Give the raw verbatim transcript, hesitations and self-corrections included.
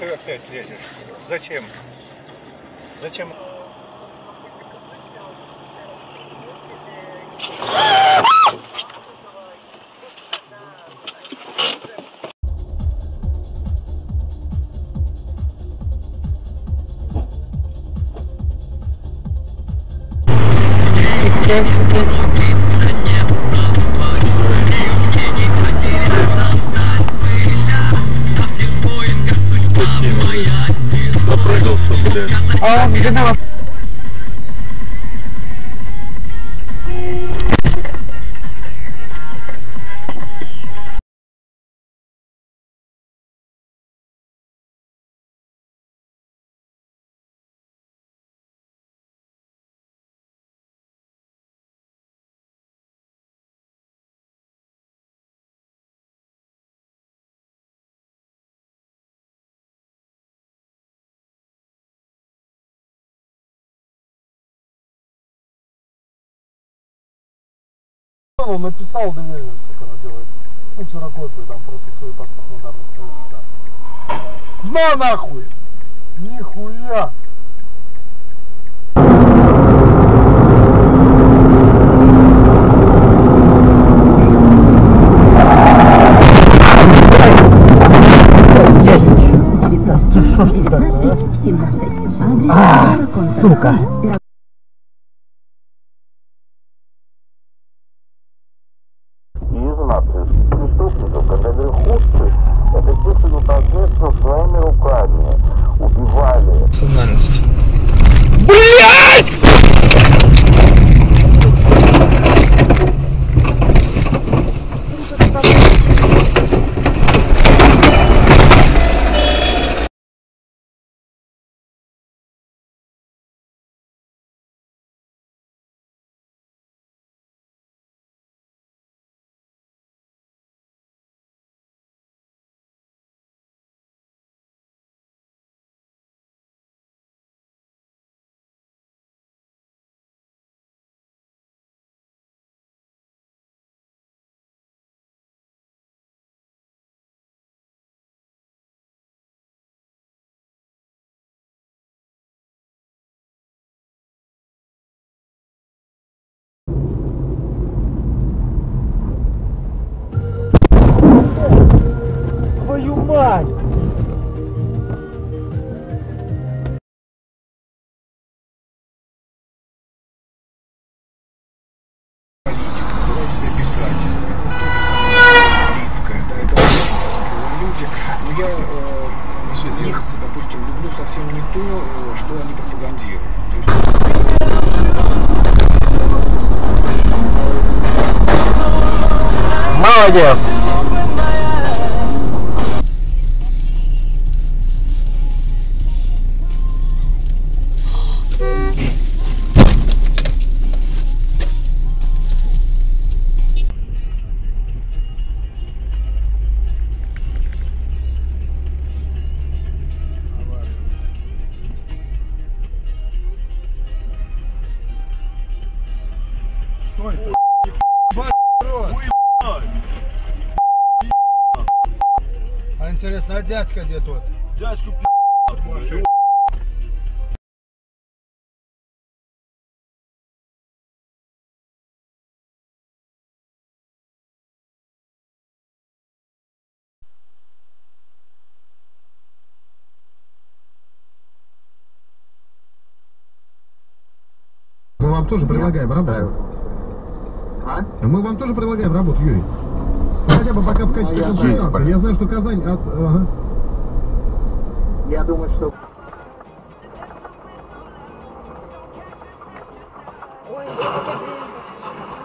ты опять лезешь? Зачем? Зачем? А, где на вас? Он написал доверенность, которая делается. Ну, ксерокопию там просто свой паспорт на данный человек. Но нахуй! Нихуя! девятнадцать, ты шо ж ты так, а? А, сука! Молодец! Что это? А интересно, а дядька где тот? Дядьку пи***. Мы вам тоже предлагаем работу. А? Мы вам тоже предлагаем работу, Юрий. Хотя бы пока в качестве консультанта. Я знаю, что Казань от... Ага. Я думаю, что... Ой, господи.